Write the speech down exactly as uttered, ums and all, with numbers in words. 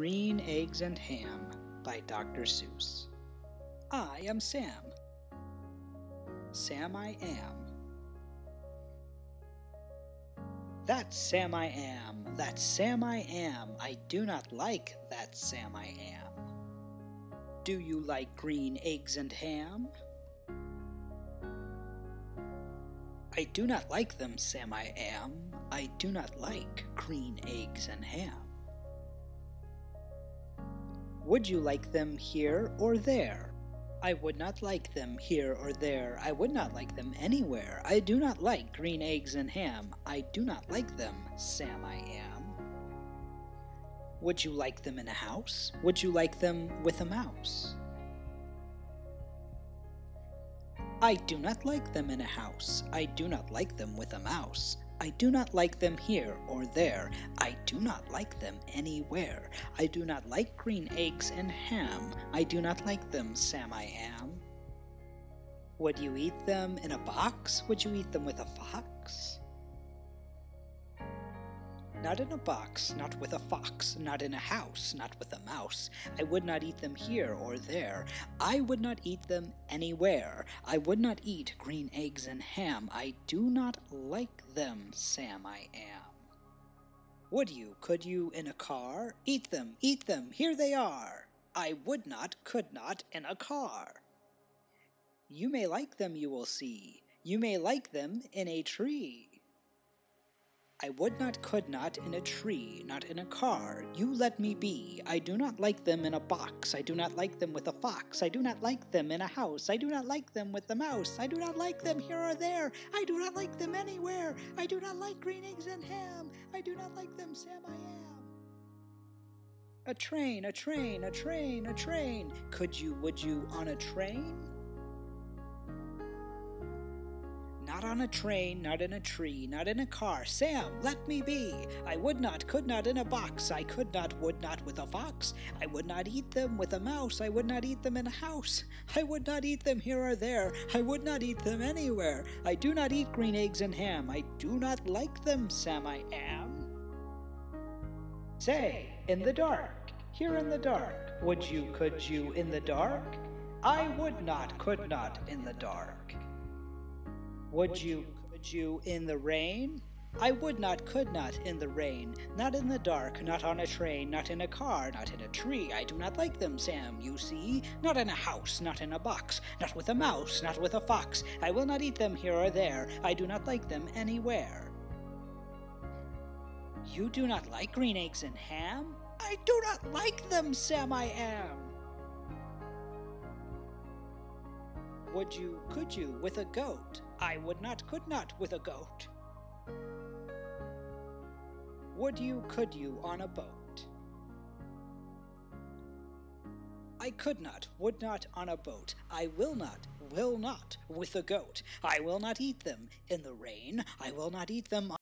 Green Eggs and Ham by Doctor Seuss. I am Sam. Sam-I-Am. That Sam-I-Am, that Sam-I-Am, I do not like that Sam-I-Am. Do you like green eggs and ham? I do not like them, Sam-I-Am. I do not like green eggs and ham. Would you like them here or there? I would not like them here or there. I would not like them anywhere. I do not like green eggs and ham. I do not like them, Sam-I-Am. Would you like them in a house? Would you like them with a mouse? I do not like them in a house. I do not like them with a mouse. I do not like them here or there. I do not like them anywhere. I do not like green eggs and ham. I do not like them, Sam-I-Am. Would you eat them in a box? Would you eat them with a fox? Not in a box, not with a fox, not in a house, not with a mouse. I would not eat them here or there. I would not eat them anywhere. I would not eat green eggs and ham. I do not like them, Sam-I-Am. Would you, could you, in a car? Eat them, eat them, here they are. I would not, could not, in a car. You may like them, you will see. You may like them in a tree. I would not, could not, in a tree, not in a car. You let me be. I do not like them in a box. I do not like them with a fox. I do not like them in a house. I do not like them with a mouse. I do not like them here or there. I do not like them anywhere. I do not like green eggs and ham. I do not like them, Sam-I-Am. A train, a train, a train, a train. Could you, would you, on a train? Not on a train, not in a tree, not in a car. Sam, let me be. I would not, could not, in a box. I could not, would not, with a fox. I would not eat them with a mouse. I would not eat them in a house. I would not eat them here or there. I would not eat them anywhere. I do not eat green eggs and ham. I do not like them, Sam-I-Am. Say, in the dark, here in the dark. Would you, could you, in the dark? I would not, could not, in the dark. Would you, could you, in the rain? I would not, could not, in the rain. Not in the dark, not on a train, not in a car, not in a tree. I do not like them, Sam, you see. Not in a house, not in a box, not with a mouse, not with a fox. I will not eat them here or there. I do not like them anywhere. You do not like green eggs and ham? I do not like them, Sam-I-Am. Would you, could you, with a goat? I would not, could not, with a goat. Would you, could you, on a boat? I could not, would not, on a boat. I will not, will not, with a goat. I will not eat them in the rain. I will not eat them on